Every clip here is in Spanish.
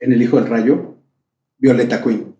en El Hijo del Rayo, Violeta Queen.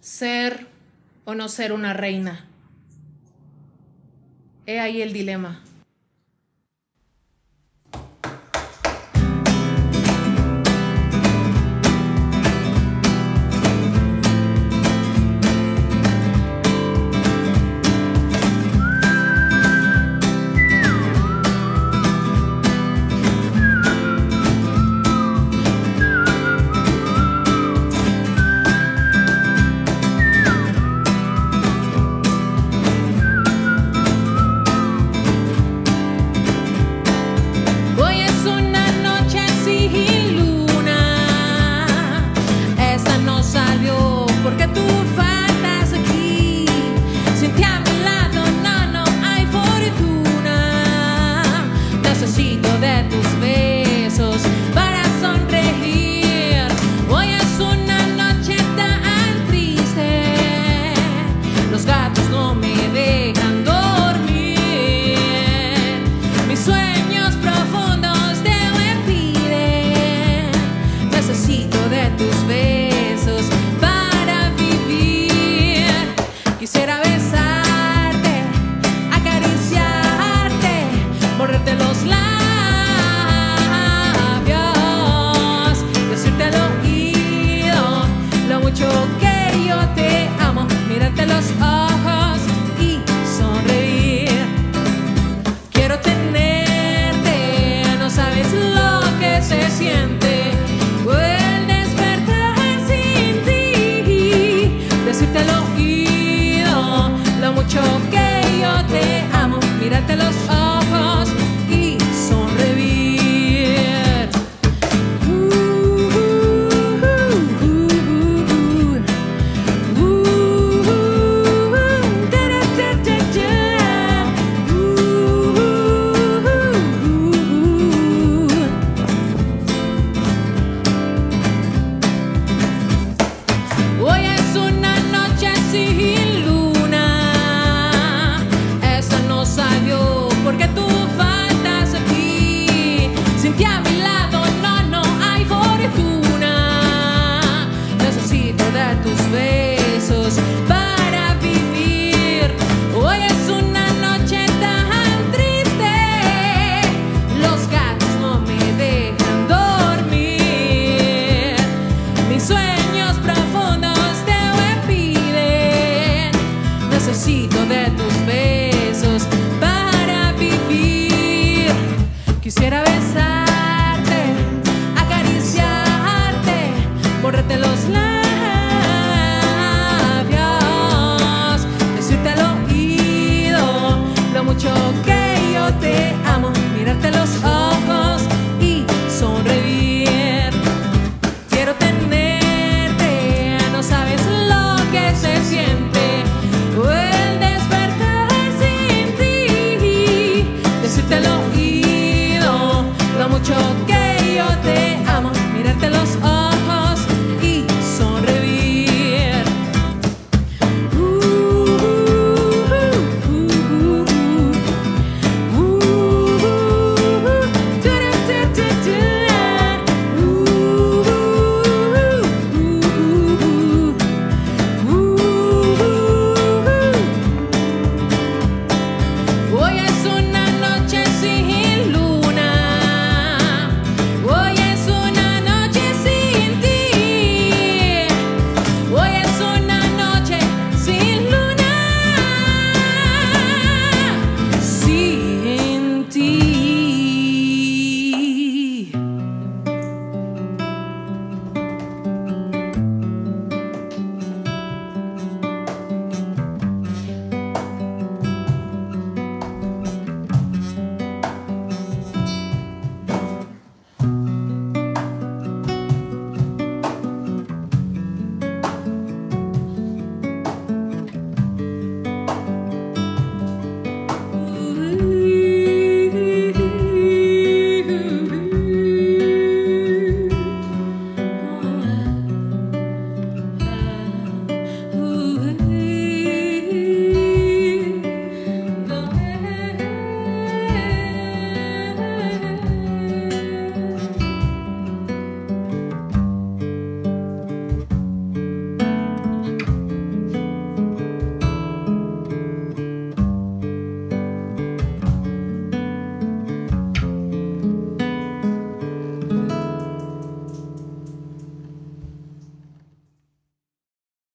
¿Ser o no ser una reina? He ahí el dilema.